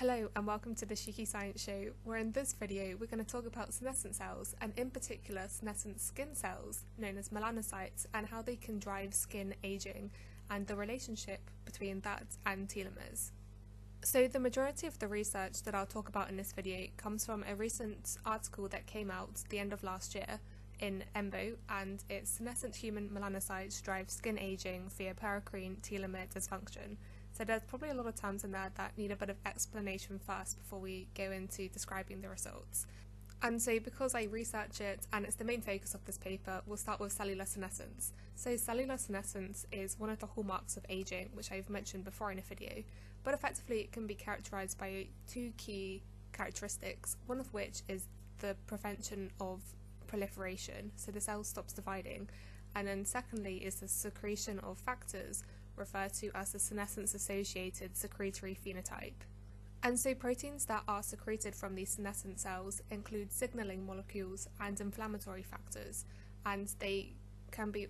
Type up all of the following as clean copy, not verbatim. Hello and welcome to The Sheekey Science Show, where in this video we're going to talk about senescent cells, and in particular senescent skin cells known as melanocytes, and how they can drive skin aging and the relationship between that and telomeres. So the majority of the research that I'll talk about in this video comes from a recent article that came out at the end of last year in EMBO, and it's senescent human melanocytes drive skin aging via paracrine telomere dysfunction. So there's probably a lot of terms in there that need a bit of explanation first before we go into describing the results. And so because I research it and it's the main focus of this paper, we'll start with cellular senescence. So cellular senescence is one of the hallmarks of aging, which I've mentioned before in a video, but effectively it can be characterised by two key characteristics, one of which is the prevention of proliferation, so the cell stops dividing, and then secondly is the secretion of factors, referred to as the senescence-associated secretory phenotype. And so proteins that are secreted from these senescent cells include signalling molecules and inflammatory factors, and they can be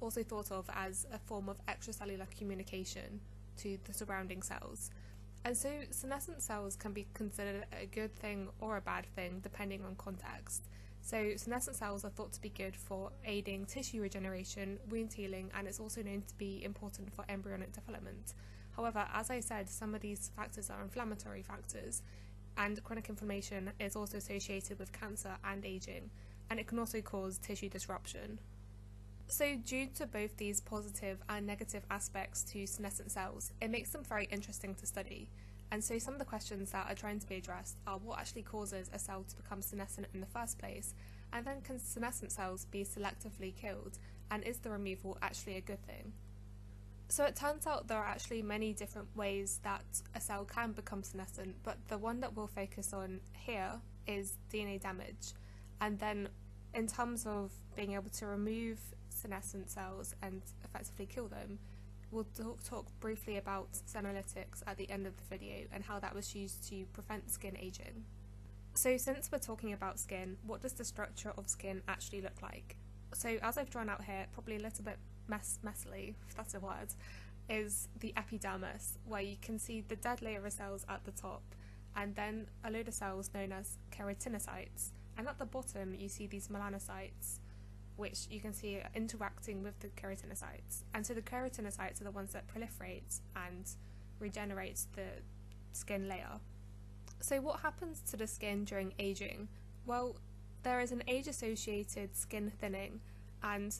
also thought of as a form of extracellular communication to the surrounding cells. And so senescent cells can be considered a good thing or a bad thing depending on context. So senescent cells are thought to be good for aiding tissue regeneration, wound healing, and it's also known to be important for embryonic development. However, as I said, some of these factors are inflammatory factors, and chronic inflammation is also associated with cancer and aging, and it can also cause tissue disruption. So due to both these positive and negative aspects to senescent cells, it makes them very interesting to study. And so some of the questions that are trying to be addressed are what actually causes a cell to become senescent in the first place, and then can senescent cells be selectively killed, and is the removal actually a good thing? So it turns out there are actually many different ways that a cell can become senescent, but the one that we'll focus on here is DNA damage. And then in terms of being able to remove senescent cells and effectively kill them, we'll talk briefly about senolytics at the end of the video and how that was used to prevent skin aging. So since we're talking about skin, what does the structure of skin actually look like? So as I've drawn out here, probably a little bit messily, if that's a word, is the epidermis, where you can see the dead layer of cells at the top and then a load of cells known as keratinocytes, and at the bottom you see these melanocytes, which you can see are interacting with the keratinocytes. And so the keratinocytes are the ones that proliferate and regenerate the skin layer. So what happens to the skin during aging? Well, there is an age-associated skin thinning, and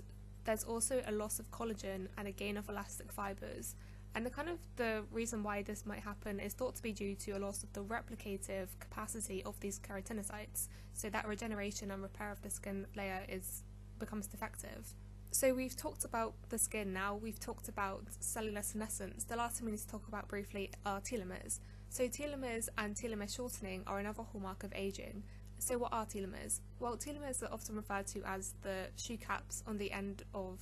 there's also a loss of collagen and a gain of elastic fibres. And the reason why this might happen is thought to be due to a loss of the replicative capacity of these keratinocytes. So that regeneration and repair of the skin layer becomes defective. So we've talked about the skin now, we've talked about cellular senescence. The last thing we need to talk about briefly are telomeres. So telomeres and telomere shortening are another hallmark of aging. So what are telomeres? Well, telomeres are often referred to as the shoe caps on the end of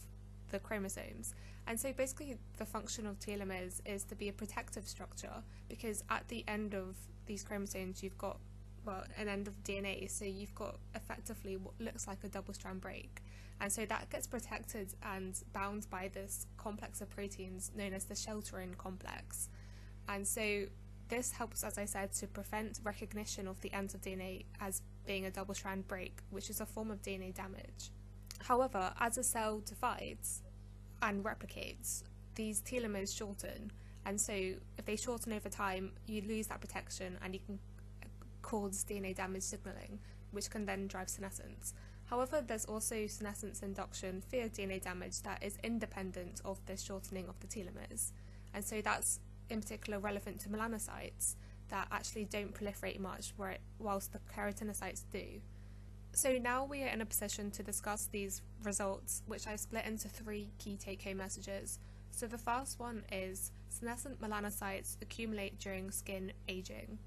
the chromosomes. And so basically the function of telomeres is to be a protective structure, because at the end of these chromosomes you've got an end of DNA, so you've got effectively what looks like a double-strand break, and so that gets protected and bound by this complex of proteins known as the shelterin complex. And so this helps, as I said, to prevent recognition of the ends of DNA as being a double-strand break, which is a form of DNA damage. However, as a cell divides and replicates, these telomeres shorten, and so if they shorten over time, you lose that protection and you can cause DNA damage signalling, which can then drive senescence. However, there's also senescence induction via DNA damage that is independent of the shortening of the telomeres. And so that's in particular relevant to melanocytes that actually don't proliferate much, whilst the keratinocytes do. So now we are in a position to discuss these results, which I've split into three key take-home messages. So the first one is senescent melanocytes accumulate during skin aging.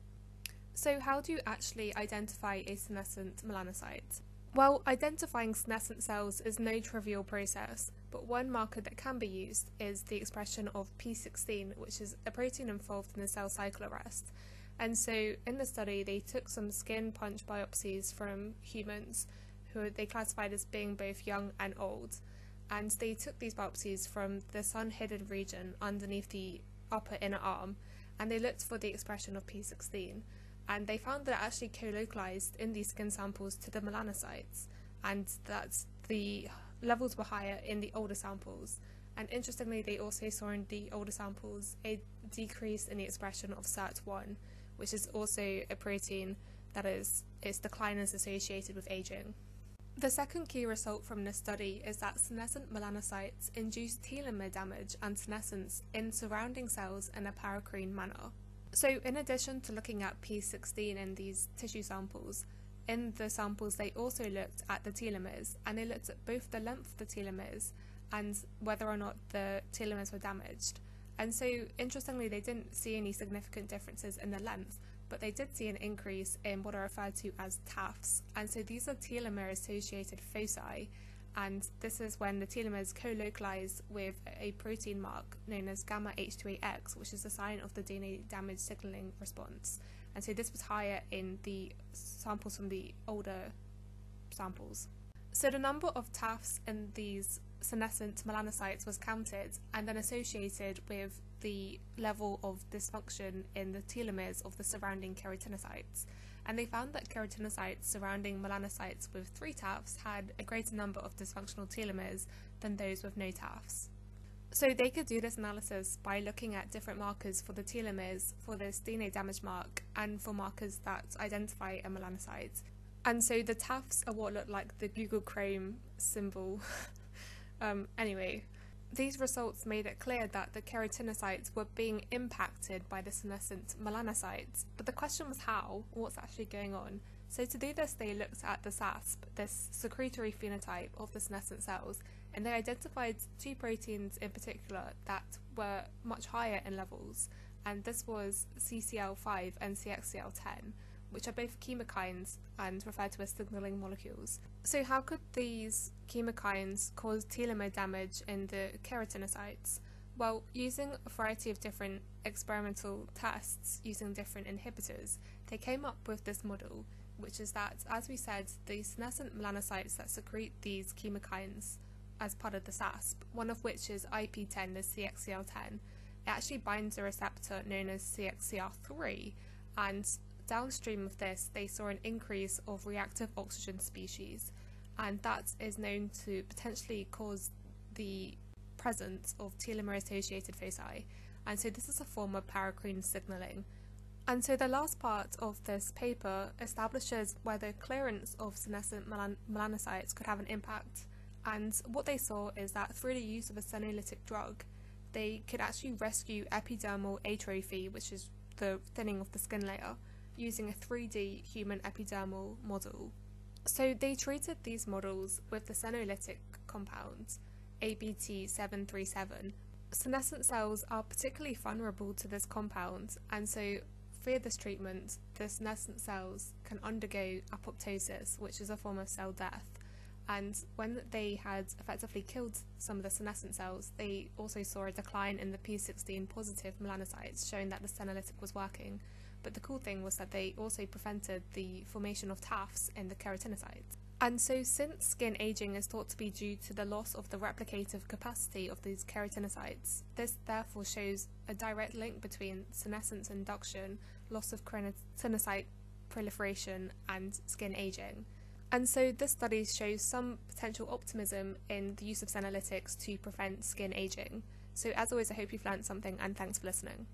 So how do you actually identify a senescent melanocyte? Well, identifying senescent cells is no trivial process, but one marker that can be used is the expression of P16, which is a protein involved in the cell cycle arrest. And so in the study, they took some skin punch biopsies from humans who they classified as being both young and old. And they took these biopsies from the sun-hidden region underneath the upper inner arm. and they looked for the expression of P16, and they found that it actually co-localized in these skin samples to the melanocytes, and that the levels were higher in the older samples. And interestingly, they also saw in the older samples a decrease in the expression of SIRT1, which is also a protein that is its decline is associated with aging. The second key result from this study is that senescent melanocytes induce telomere damage and senescence in surrounding cells in a paracrine manner. So in addition to looking at P16 in these tissue samples, in the samples they also looked at the telomeres, and they looked at both the length of the telomeres and whether or not the telomeres were damaged. And so interestingly, they didn't see any significant differences in the length, but they did see an increase in what are referred to as TAFs. And so these are telomere associated foci, and this is when the telomeres co-localize with a protein mark known as gamma H2AX, which is a sign of the DNA damage signaling response. And so this was higher in the samples from the older samples. So the number of TAFs in these senescent melanocytes was counted and then associated with the level of dysfunction in the telomeres of the surrounding keratinocytes, and they found that keratinocytes surrounding melanocytes with 3 TAFs had a greater number of dysfunctional telomeres than those with no TAFs. So they could do this analysis by looking at different markers for the telomeres, for this DNA damage mark, and for markers that identify a melanocyte. And so the TAFs are what look like the Google Chrome symbol. Anyway, these results made it clear that the keratinocytes were being impacted by the senescent melanocytes, but the question was how, or what's actually going on. So to do this, they looked at the SASP, this secretory phenotype of the senescent cells, and they identified 2 proteins in particular that were much higher in levels, and this was CCL5 and CXCL10, which are both chemokines and referred to as signaling molecules. So how could these chemokines cause telomere damage in the keratinocytes? Well, using a variety of different experimental tests using different inhibitors, they came up with this model, which is that, as we said, the senescent melanocytes that secrete these chemokines as part of the SASP, one of which is IP10, the CXCL10, it actually binds a receptor known as CXCR3, and downstream of this, they saw an increase of reactive oxygen species, and that is known to potentially cause the presence of telomere-associated foci, and so this is a form of paracrine signalling. And so the last part of this paper establishes whether clearance of senescent melanocytes could have an impact, and what they saw is that through the use of a senolytic drug, they could actually rescue epidermal atrophy, which is the thinning of the skin layer, using a 3D human epidermal model. So they treated these models with the senolytic compound, ABT-737. Senescent cells are particularly vulnerable to this compound, and so via this treatment, the senescent cells can undergo apoptosis, which is a form of cell death. And when they had effectively killed some of the senescent cells, they also saw a decline in the P16 positive melanocytes, showing that the senolytic was working. But the cool thing was that they also prevented the formation of TAFs in the keratinocytes. And so since skin aging is thought to be due to the loss of the replicative capacity of these keratinocytes, this therefore shows a direct link between senescence induction, loss of keratinocyte proliferation, and skin aging. And so this study shows some potential optimism in the use of senolytics to prevent skin aging. So as always, I hope you've learned something, and thanks for listening.